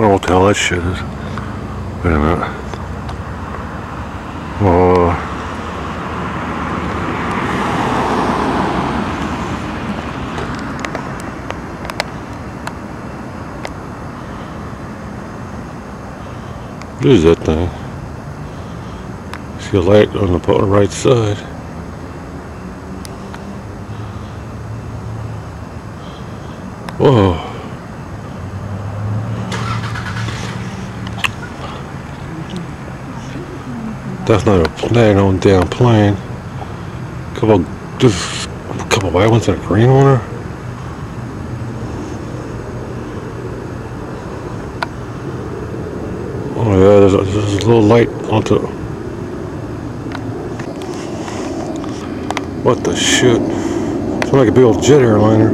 What hotel that shit is. Wait a minute. What is that thing? I see a light on the right side. Whoa. That's not a plane on damn plane. Couple white ones and a green one. Oh yeah, there's a little light on top. What the shit? It's like a big old jet airliner.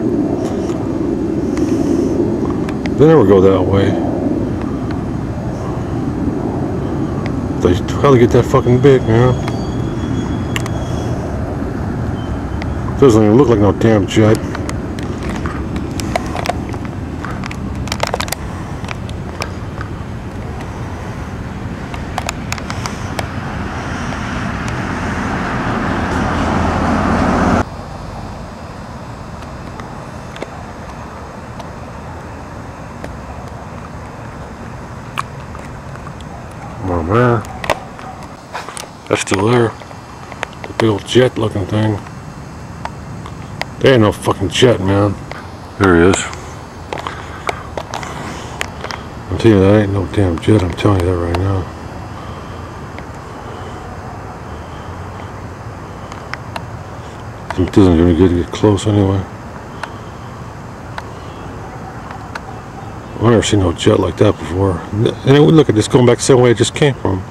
They never go that way. They probably get that fucking big, man. Doesn't even look like no damn jet. Oh man. That's still there. The big old jet looking thing. There ain't no fucking jet, man. There he is. I'm telling you, that ain't no damn jet. I'm telling you that right now. It doesn't even get close anyway. I've never seen no jet like that before. And look at this going back the same way it just came from.